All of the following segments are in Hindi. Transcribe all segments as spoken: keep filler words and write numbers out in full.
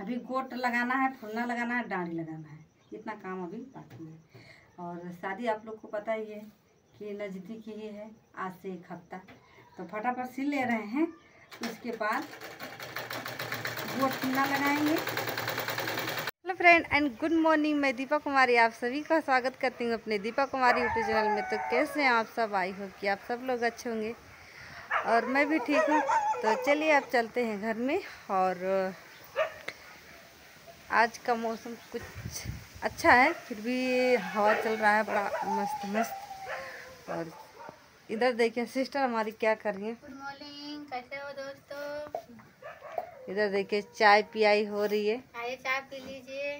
अभी गोट लगाना है, फुलना लगाना है, डाढ़ी लगाना है, इतना काम अभी बाकी है। और शादी आप लोग को पता ही है कि नज़दीक ही है, आज से एक हफ्ता। तो फटाफट सिल ले रहे हैं, उसके बाद गोट फुलना लगाएंगे। Hello friend and good morning, मैं दीपा कुमारी आप सभी का स्वागत करती हूँ अपने दीपा कुमारी यूट्यूब चैनल में। तो कैसे हैं आप सब? आई हो कि आप सब लोग अच्छे होंगे और मैं भी ठीक हूँ। तो चलिए आप चलते हैं घर में। और आज का मौसम कुछ अच्छा है, फिर भी हवा चल रहा है बड़ा मस्त मस्त। और इधर देखिए सिस्टर हमारी क्या कर रही है। गुड मॉर्निंग, कैसे हो दोस्तों? इधर देखिए चाय पियाई हो रही है। आइए चाय पी लीजिए।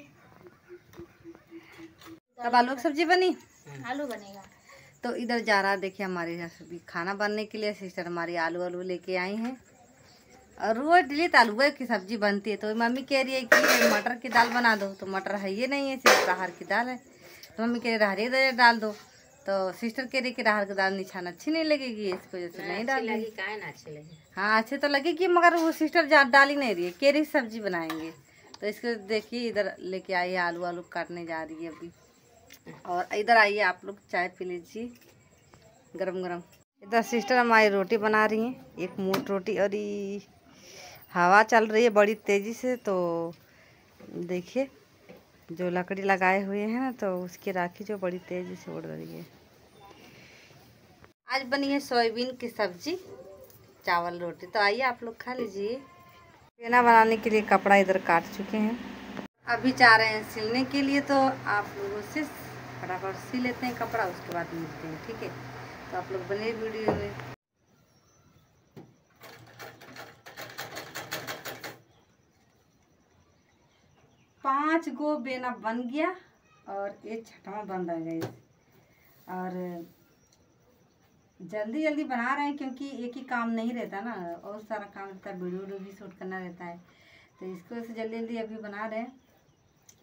तब आलू की सब्जी बनी, आलू बनेगा। तो इधर जा रहा है देखिए हमारे खाना बनने के लिए। सिस्टर हमारी आलू आलू लेके आई हैं और रोज डेली आलू की सब्जी बनती है। तो मम्मी कह रही है कि मटर की दाल बना दो, तो मटर है ये नहीं है, सिर्फ राहर की दाल है। तो मम्मी कह रही राहर की दाल दो, तो सिस्टर कह रही कि राहर की दाल निछान अच्छी नहीं लगेगी, इसको जैसे नहीं डालेगी। हाँ अच्छे तो लगेगी, मगर वो सिस्टर डाल ही नहीं रही है, कह रही सब्जी बनाएंगे। तो इसको देखिए इधर लेके आई है, आलू आलू काटने जा रही है अभी। और इधर आइए आप लोग चाय पी लीजिए गरम गरम। इधर सिस्टर हमारी रोटी बना रही हैं, एक मोट रोटी। और हवा चल रही है बड़ी तेज़ी से, तो देखिए जो लकड़ी लगाए हुए हैं ना, तो उसकी राखी जो बड़ी तेज़ी से उड़ रही है। आज बनी है सोयाबीन की सब्जी, चावल, रोटी। तो आइए आप लोग खा लीजिए। खाना बनाने के लिए कपड़ा इधर काट चुके हैं, अभी जा रहे हैं सिलने के लिए। तो आप लोगों से फटाफट सिल लेते हैं कपड़ा, उसके बाद मिलते हैं, ठीक है? तो आप लोग बने वीडियो में। पाँच गो बेना बन गया और एक छठवां बन रहा है। और जल्दी जल्दी बना रहे हैं क्योंकि एक ही काम नहीं रहता ना, और सारा काम रहता है, वीडियो भी शूट करना रहता है। तो इसको ऐसे जल्दी जल्दी अभी बना रहे हैं।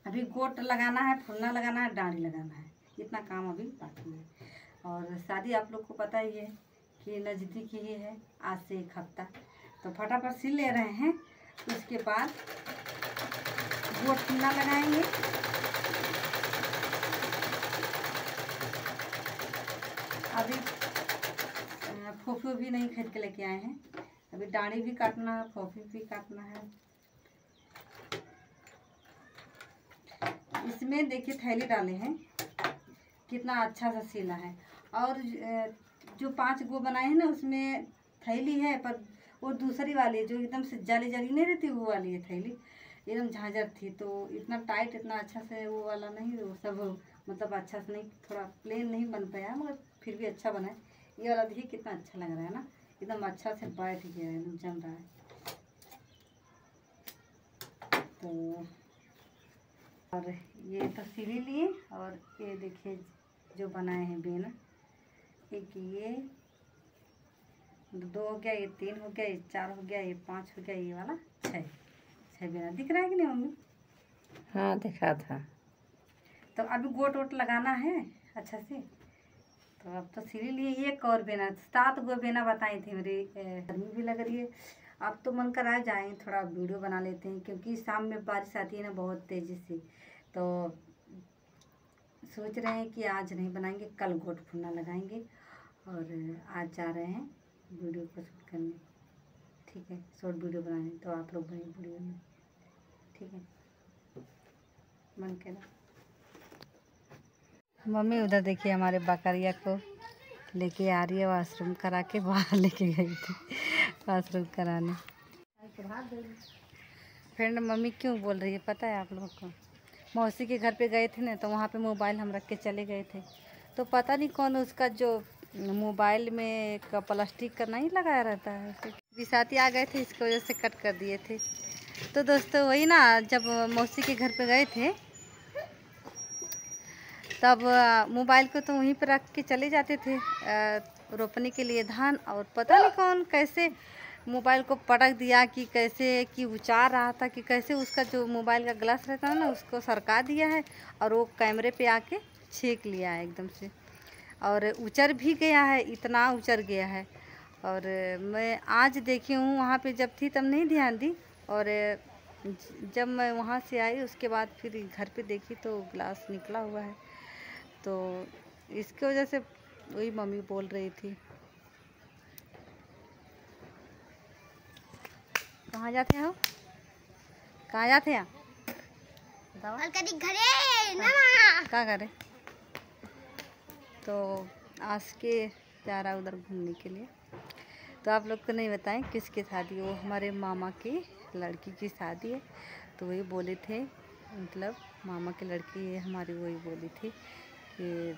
अभी गोट लगाना है, फुलना लगाना है, डाढ़ी लगाना है, इतना काम अभी बाकी है। और शादी आप लोग को पता ही है कि नज़दीक ही है, आज से एक हफ्ता। तो फटाफट सिल ले रहे हैं, उसके बाद गोट फुलना लगाएंगे। अभी फोफी भी नहीं खरीद के लेके आए हैं, अभी डाढ़ी भी काटना है, फोफी भी काटना है। इसमें देखिए थैली डाले हैं, कितना अच्छा सा सिला है। और जो पांच गो बनाए हैं ना, उसमें थैली है, पर वो दूसरी वाली जो एकदम से जाली जाली नहीं रहती, वो वाली है थैली, एकदम झांझर थी। तो इतना टाइट इतना अच्छा से वो वाला नहीं, वो सब मतलब अच्छा से नहीं, थोड़ा प्लेन नहीं बन पाया, मगर फिर भी अच्छा बना है। ये वाला देखिए कितना अच्छा लग रहा है ना, एकदम अच्छा से बैठ गया है, एकदम जम रहा है। तो और ये तो सिली लिए। और ये देखिए जो बनाए हैं बेना, एक ये दो हो गया, ये तीन हो गया, ये चार हो गया, ये पाँच हो गया, ये वाला छः। बेना दिख रहा है कि नहीं मम्मी? हाँ दिखा था। तो अभी गोट वोट लगाना है अच्छा से। तो अब तो सिली लिए एक और बेना, सात गो बेना बताई थी। मेरी गर्मी भी लग रही है, अब तो मन कर आ जाएँ थोड़ा वीडियो बना लेते हैं, क्योंकि शाम में बारिश आती है ना बहुत तेज़ी से। तो सोच रहे हैं कि आज नहीं बनाएंगे, कल गोट फुलना लगाएंगे। और आज जा रहे हैं वीडियो को शूट करने, ठीक है, शॉर्ट वीडियो बनाने। तो आप लोग बने वीडियो में, ठीक है? मन के ना मम्मी उधर देखिए हमारे बकरिया को लेके आ रही है, वॉशरूम करा के बाहर लेके गई थी वॉशरूम कराने। फ्रेंड मम्मी क्यों बोल रही है पता है आप लोगों को? मौसी के घर पे गए थे ना, तो वहाँ पे मोबाइल हम रख के चले गए थे। तो पता नहीं कौन उसका जो मोबाइल में का प्लास्टिक का नहीं लगाया रहता है, बिसाती आ गए थे, इसकी वजह से कट कर दिए थे। तो दोस्तों वही ना, जब मौसी के घर पे गए थे तब मोबाइल को तो वहीं पर रख के चले जाते थे रोपने के लिए धान। और पता नहीं कौन कैसे मोबाइल को पटक दिया कि कैसे कि उचार रहा था कि कैसे उसका जो मोबाइल का ग्लास रहता है ना, उसको सरका दिया है और वो कैमरे पे आके छेक लिया है एकदम से। और उचर भी गया है, इतना उचर गया है। और मैं आज देखी हूँ, वहाँ पे जब थी तब नहीं ध्यान दी। और जब मैं वहाँ से आई उसके बाद फिर घर पे देखी तो ग्लास निकला हुआ है, तो इसकी वजह से वही मम्मी बोल रही थी। कहाँ जाते हो, कहाँ जाते हैं? क्या करे, तो आज के जा रहा उधर घूमने के लिए। तो आप लोग को नहीं बताएं किसकी शादी, वो हमारे मामा की लड़की की शादी है, तो वही बोले थे, मतलब मामा की लड़की है हमारी, वही बोली थी कि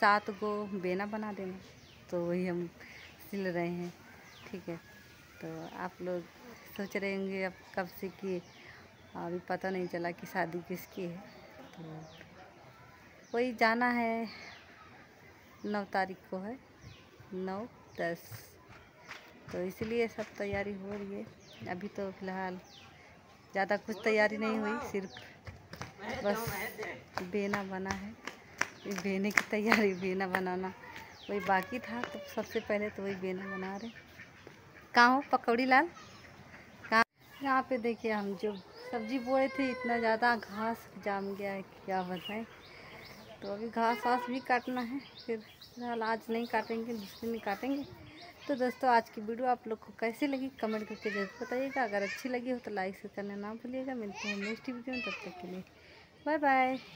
सात को बेना बना देना, तो वही हम सिल रहे हैं। ठीक है, तो आप लोग सोच रहे होंगे अब कब से कि अभी पता नहीं चला कि शादी किसकी है। तो वही जाना है, नौ तारीख को है, नौ दस, तो इसलिए सब तैयारी हो रही है। अभी तो फिलहाल ज़्यादा कुछ तैयारी नहीं हुई, सिर्फ बस बेना बना है, बेने की तैयारी, बेना बनाना वही बाकी था, तो सबसे पहले तो वही बेना बना रहे। कहाँ हो पकौड़ी लाल, कहाँ? यहाँ पे देखिए हम जो सब्जी बोए थे, इतना ज़्यादा घास जाम गया है कि क्या बताएं। तो अभी घास वास भी काटना है, फिर फिलहाल आज नहीं काटेंगे, दूसरे में काटेंगे। तो दोस्तों आज की वीडियो आप लोग को कैसी लगी कमेंट करके जरूर बताइएगा, अगर अच्छी लगी हो तो लाइक से करना ना भूलिएगा। मिलते हैं नेक्स्ट वीडियो में, तब तक के लिए बाय बाय।